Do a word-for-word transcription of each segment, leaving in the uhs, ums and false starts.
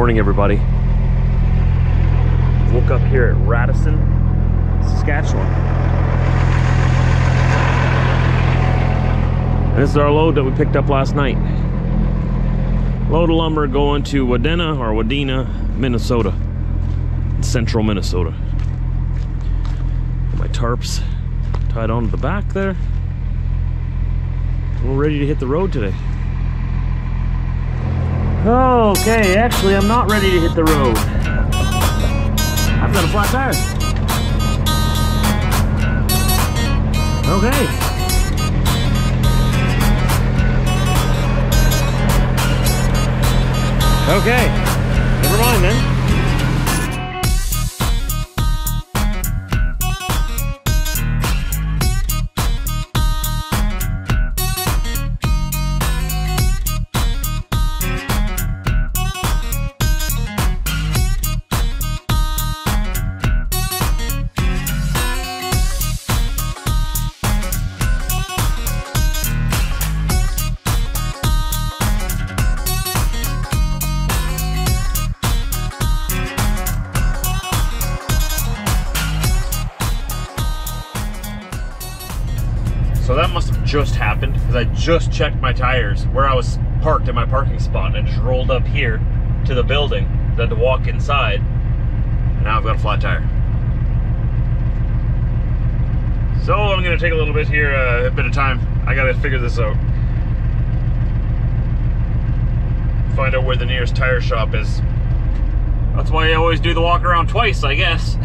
Morning, everybody. Woke up here at Radisson, Saskatchewan. And this is our load that we picked up last night. Load of lumber going to Wadena or Wadena, Minnesota. Central Minnesota. My tarps tied onto the back there. We're ready to hit the road today. Okay, actually I'm not ready to hit the road. I've got a flat tire. Okay. Okay. Never mind then. So that must have just happened because I just checked my tires where I was parked in my parking spot and I just rolled up here to the building, then to walk inside, and now I've got a flat tire. So I'm gonna take a little bit here, uh, a bit of time. I gotta figure this out. Find out where the nearest tire shop is. That's why I always do the walk around twice, I guess.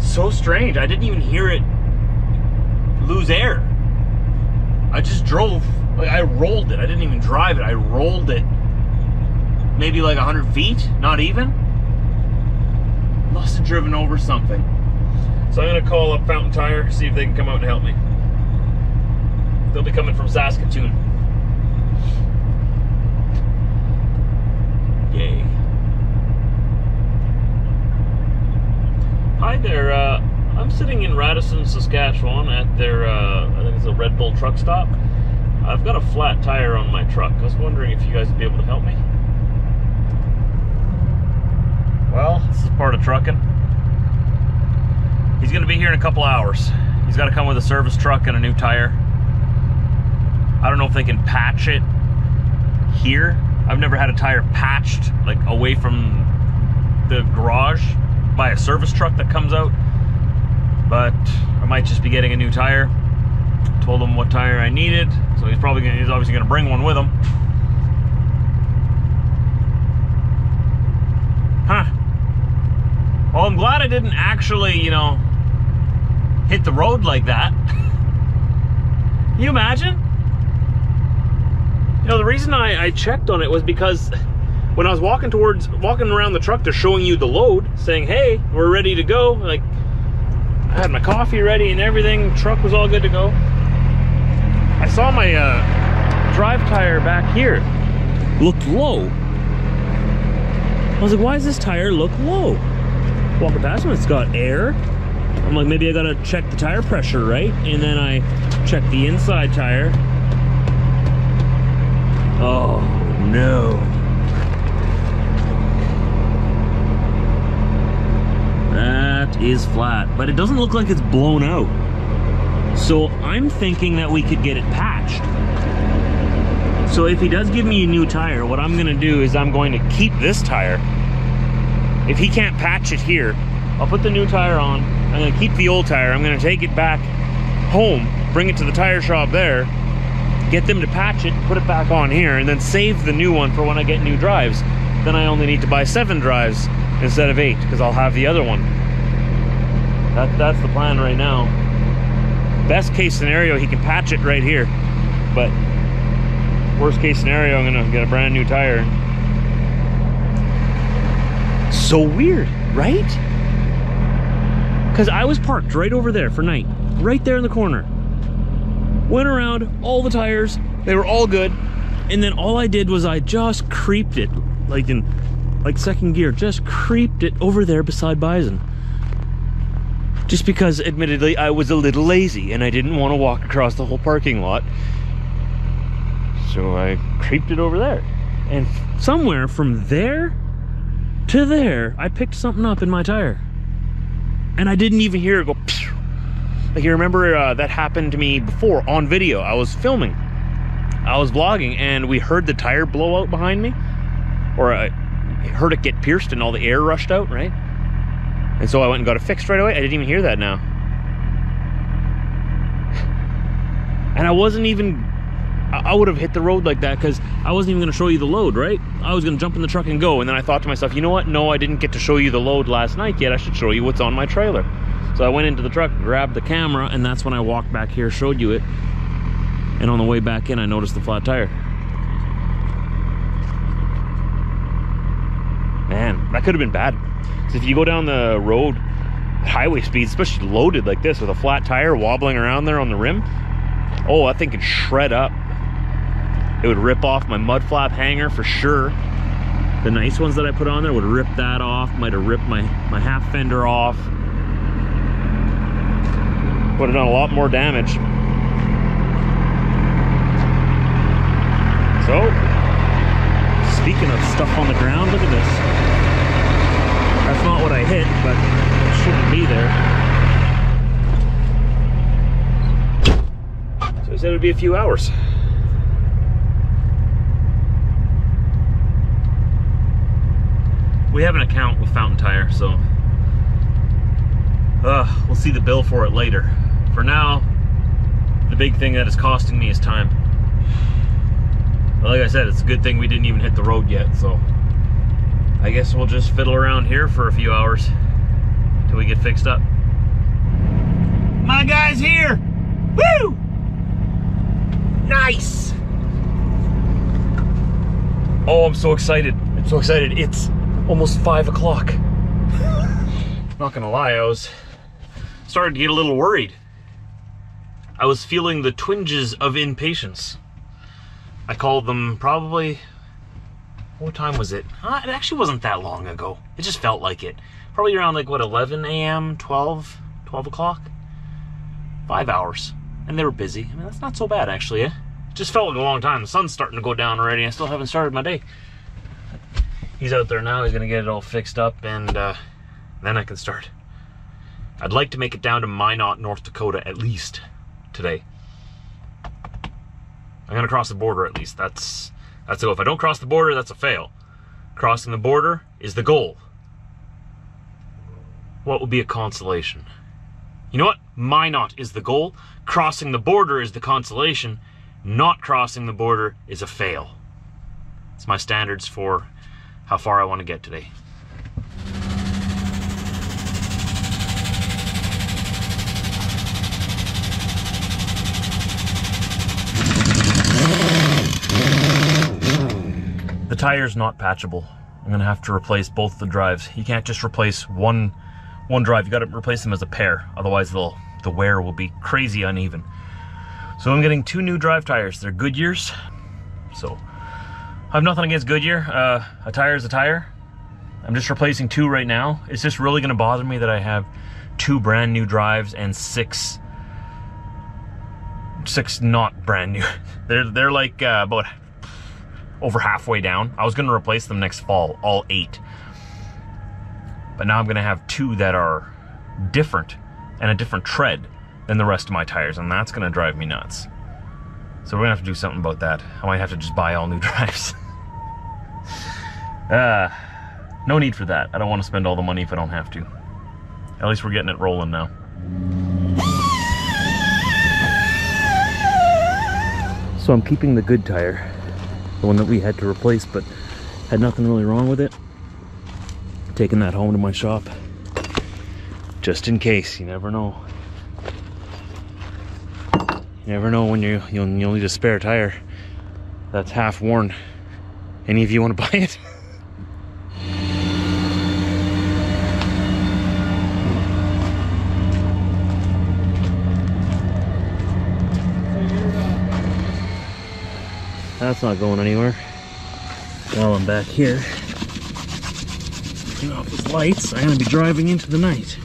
So strange, I didn't even hear it lose air. I just drove, like I rolled it. I didn't even drive it. I rolled it maybe like a hundred feet, not even. Must have driven over something. So I'm going to call up Fountain Tire, see if they can come out and help me. They'll be coming from Saskatoon. Yay. Hi there, uh I'm sitting in Radisson, Saskatchewan at their, uh, I think it's a Red Bull truck stop. I've got a flat tire on my truck. I was wondering if you guys would be able to help me. Well, this is part of trucking. He's gonna be here in a couple hours. He's gotta come with a service truck and a new tire. I don't know if they can patch it here. I've never had a tire patched like away from the garage by a service truck that comes out. But I might just be getting a new tire. Told him what tire I needed, so he's probably gonna, he's obviously gonna bring one with him. Huh. Well, I'm glad I didn't actually, you know, hit the road like that. Can you imagine? You know, the reason I, I checked on it was because when I was walking towards, walking around the truck, they're showing you the load, saying, hey, we're ready to go. Like, I had my coffee ready and everything. Truck was all good to go. I saw my uh, drive tire back here. Looked low. I was like, why does this tire look low? Walking past it, it's got air. I'm like, maybe I gotta check the tire pressure, right? And then I checked the inside tire. Oh, no. That is flat, but it doesn't look like it's blown out. So I'm thinking that we could get it patched. So if he does give me a new tire, what I'm gonna do is I'm going to keep this tire. If he can't patch it here, I'll put the new tire on. I'm gonna keep the old tire. I'm gonna take it back home, bring it to the tire shop there, get them to patch it, put it back on here, and then save the new one for when I get new drives. Then I only need to buy seven drives instead of eight, because I'll have the other one. That, that's the plan right now. Best case scenario, he can patch it right here. But worst case scenario, I'm gonna get a brand new tire. So weird, right? Because I was parked right over there for night, right there in the corner. Went around all the tires, they were all good. And then all I did was I just creeped it, like in like second gear, just creeped it over there beside Bison. Just because, admittedly, I was a little lazy and I didn't want to walk across the whole parking lot. So I creeped it over there. and somewhere from there to there, I picked something up in my tire. And I didn't even hear it go pew. Like, you remember uh, that happened to me before on video. I was filming, I was vlogging, and we heard the tire blow out behind me, or I heard it get pierced and all the air rushed out, right? And so I went and got it fixed right away. I didn't even hear that now. And I wasn't even, I would have hit the road like that because I wasn't even going to show you the load, right? I was going to jump in the truck and go. And then I thought to myself, you know what? No, I didn't get to show you the load last night yet. I should show you what's on my trailer. So I went into the truck, grabbed the camera, and that's when I walked back here, showed you it. And on the way back in, I noticed the flat tire. Man, that could have been bad. Because if you go down the road at highway speeds, especially loaded like this with a flat tire wobbling around there on the rim, oh, that thing could shred up. It would rip off my mud flap hanger for sure. The nice ones that I put on there would rip that off. Might have ripped my, my half fender off. Would have done a lot more damage. So, speaking of stuff on the ground, look at this. That's not what I hit, but it shouldn't be there. So he said it would be a few hours. We have an account with Fountain Tire, so uh, we'll see the bill for it later. For now, the big thing that is costing me is time. But like I said, it's a good thing we didn't even hit the road yet, so I guess we'll just fiddle around here for a few hours till we get fixed up. My guy's here! Woo! Nice! Oh, I'm so excited. I'm so excited. It's almost five o'clock. Not gonna lie, I was starting to get a little worried. I was feeling the twinges of impatience. I called them probably, what time was it? Uh, it actually wasn't that long ago. It just felt like it. Probably around like what, eleven A M, twelve, twelve o'clock? Five hours, and they were busy. I mean, that's not so bad actually, eh? It just felt like a long time. The sun's starting to go down already. I still haven't started my day. He's out there now, he's gonna get it all fixed up, and uh, then I can start. I'd like to make it down to Minot, North Dakota, at least today. I'm gonna cross the border at least, that's that's a, if I don't cross the border, that's a fail. Crossing the border is the goal. What would be a consolation? You know what? Minot is the goal, crossing the border is the consolation, not crossing the border is a fail. It's my standards for how far I want to get today. The tire's not patchable. I'm gonna have to replace both the drives. You can't just replace one one drive. You gotta replace them as a pair. Otherwise they'll, the wear will be crazy uneven. So I'm getting two new drive tires. They're Goodyear's. So I have nothing against Goodyear, uh, a tire is a tire. I'm just replacing two right now. It's just really gonna bother me that I have two brand new drives and six, six not brand new. They're, they're like uh, about over halfway down. I was gonna replace them next fall, all eight. But now I'm gonna have two that are different and a different tread than the rest of my tires, and that's gonna drive me nuts. So we're gonna have to do something about that. I might have to just buy all new drives. uh, no need for that. I don't want to spend all the money if I don't have to. At least we're getting it rolling now. So I'm keeping the good tire, the one that we had to replace but had nothing really wrong with it. I'm taking that home to my shop, just in case. You never know. You never know when you, you'll, you'll need a spare tire that's half worn. Any of you want to buy it? That's not going anywhere. While I'm back here, turn off those lights. I'm going to be driving into the night.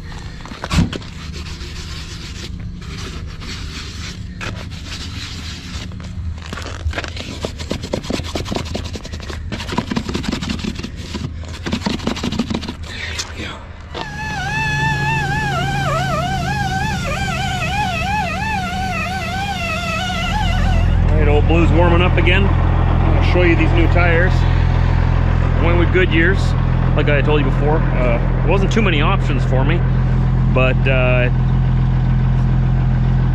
show you these new tires. I went with Goodyear's. Like I told you before, uh, it wasn't too many options for me, but uh,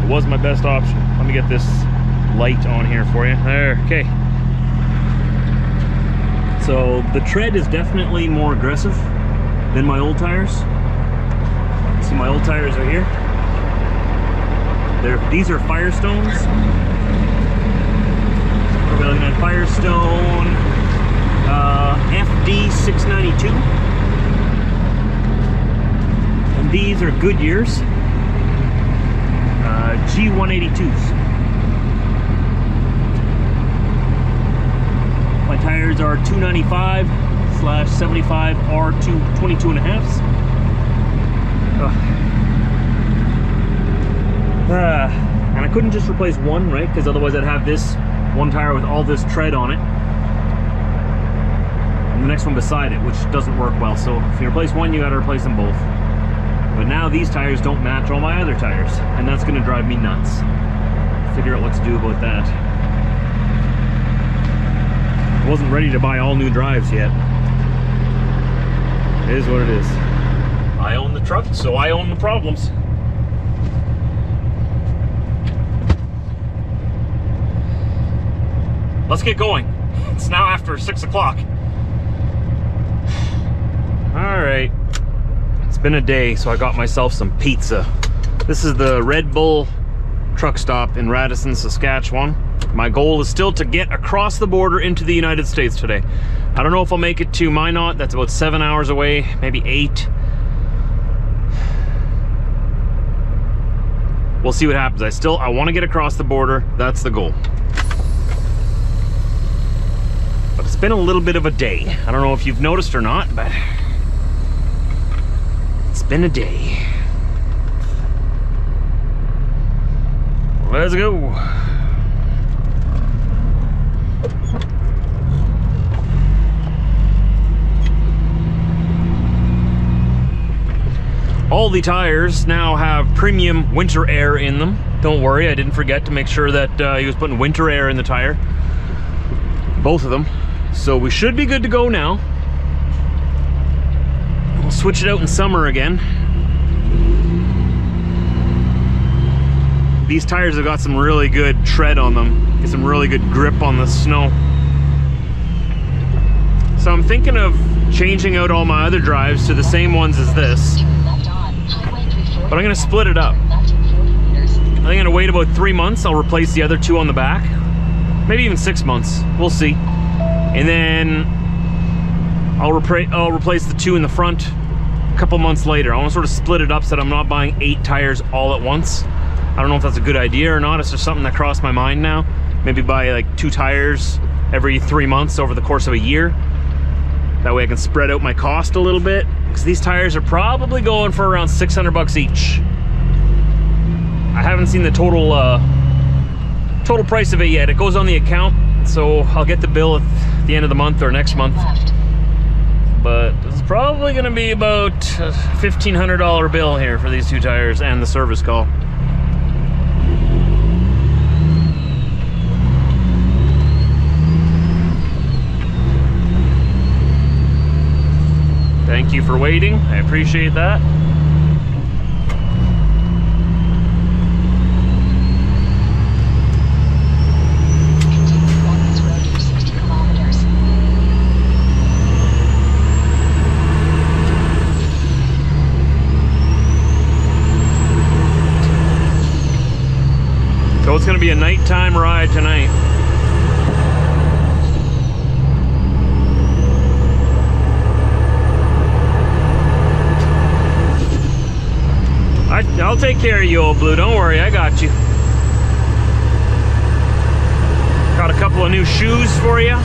it was my best option. Let me get this light on here for you. There, okay. So the tread is definitely more aggressive than my old tires. See, my old tires are here. They're, these are Firestones. We're looking at Firestone uh, F D six ninety-two. And these are Goodyear's uh, G one eighty-twos. My tires are two ninety-five slash seventy-five R two twenty-two and a halves. Uh, and I couldn't just replace one, right? Because otherwise I'd have this one tire with all this tread on it, and the next one beside it, which doesn't work well. So if you replace one, you gotta replace them both. But now these tires don't match all my other tires, and that's gonna drive me nuts. Figure out what to do about that. Wasn't ready to buy all new drives yet. It is what it is. I own the truck, so I own the problems. Let's get going. It's now after six o'clock. All right, it's been a day, so I got myself some pizza. This is the Red Bull truck stop in Radisson, Saskatchewan. My goal is still to get across the border into the United States today. I don't know if I'll make it to Minot. That's about seven hours away, maybe eight. We'll see what happens. I still, I want to get across the border. That's the goal. But it's been a little bit of a day. I don't know if you've noticed or not, but it's been a day. Let's go. All the tires now have premium winter air in them. Don't worry, I didn't forget to make sure that uh, he was putting winter air in the tire. Both of them. So we should be good to go now. We'll switch it out in summer again. These tires have got some really good tread on them. Get some really good grip on the snow. So I'm thinking of changing out all my other drives to the same ones as this. But I'm gonna split it up. I think I'm gonna wait about three months. I'll replace the other two on the back. Maybe even six months, we'll see. And then I'll, repra I'll replace the two in the front a couple months later. I wanna sort of split it up so that I'm not buying eight tires all at once. I don't know if that's a good idea or not. It's just something that crossed my mind now. Maybe buy like two tires every three months over the course of a year. That way I can spread out my cost a little bit. Because these tires are probably going for around six hundred bucks each. I haven't seen the total uh, total price of it yet. It goes on the account, so I'll get the bill at the end of the month or next month. But it's probably going to be about a fifteen hundred dollar bill here for these two tires and the service call. Thank you for waiting. I appreciate that. Continue along this road for sixty kilometers. So it's going to be a nighttime ride tonight. I, I'll take care of you, old blue. Don't worry, I got you. Got a couple of new shoes for you.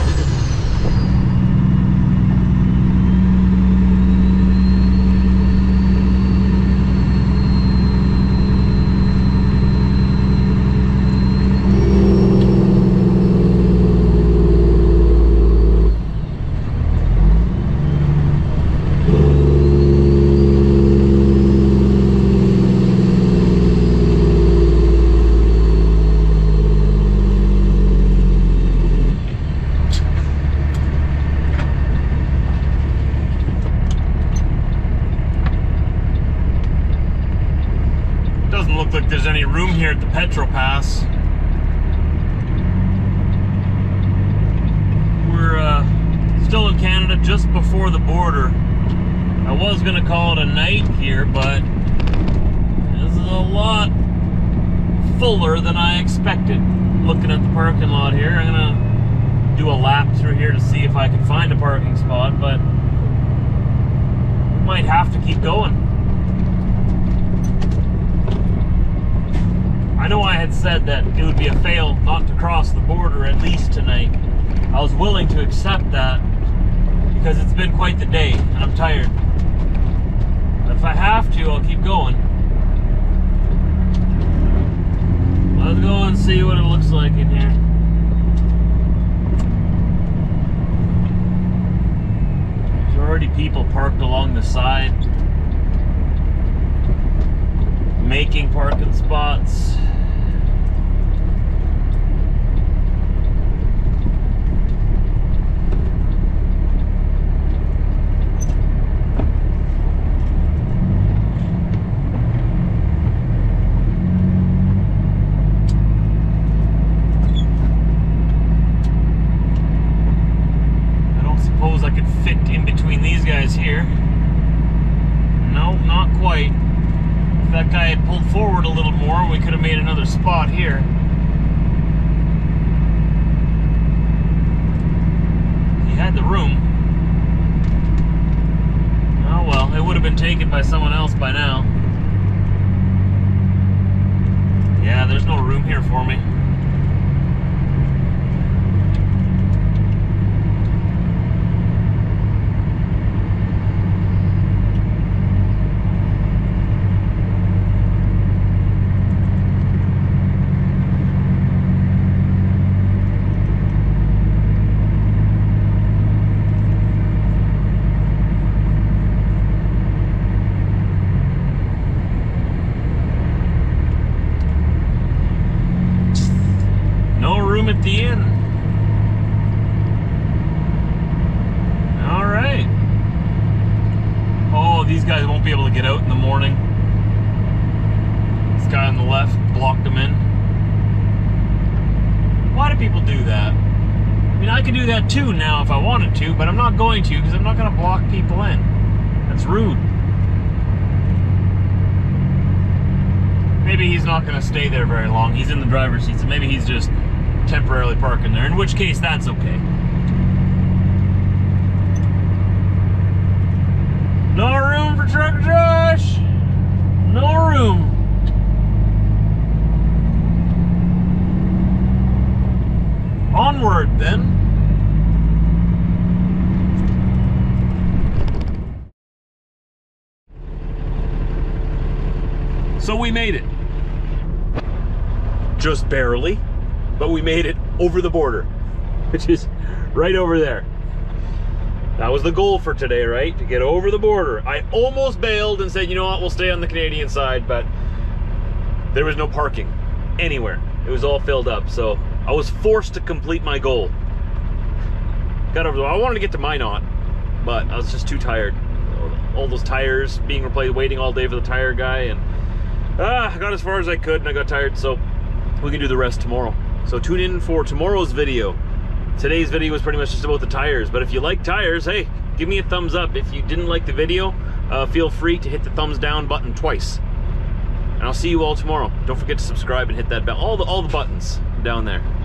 Petro Pass. We're uh, still in Canada, just before the border. I was going to call it a night here, but this is a lot fuller than I expected. Looking at the parking lot here, I'm going to do a lap through here to see if I can find a parking spot, but might have to keep going. I know I had said that it would be a fail not to cross the border at least tonight. I was willing to accept that because it's been quite the day and I'm tired. But if I have to, I'll keep going. Let's go and see what it looks like in here. There's already people parked along the side, making parking spots. Spot here. He had the room. Oh well, it would have been taken by someone else by now. Yeah, there's no room here for me. At the end. All right. Oh, these guys won't be able to get out in the morning. This guy on the left blocked them in. Why do people do that? I mean, I could do that too now if I wanted to, but I'm not going to because I'm not going to block people in. That's rude. Maybe he's not going to stay there very long. He's in the driver's seat, so maybe he's just temporarily parking there, in which case that's okay. No room for Truck Josh! No room! Onward then! So we made it. Just barely. But we made it over the border, which is right over there. That was the goal for today, right? To get over the border. I almost bailed and said, you know what, we'll stay on the Canadian side, but there was no parking anywhere. It was all filled up, so I was forced to complete my goal. Got over the, I wanted to get to Minot, but I was just too tired. All those tires being replaced, waiting all day for the tire guy, and ah, I got as far as I could and I got tired, so we can do the rest tomorrow. So tune in for tomorrow's video. Today's video was pretty much just about the tires, but if you like tires, hey, give me a thumbs up. If you didn't like the video, uh, feel free to hit the thumbs down button twice. And I'll see you all tomorrow. Don't forget to subscribe and hit that bell. All the, all the buttons down there.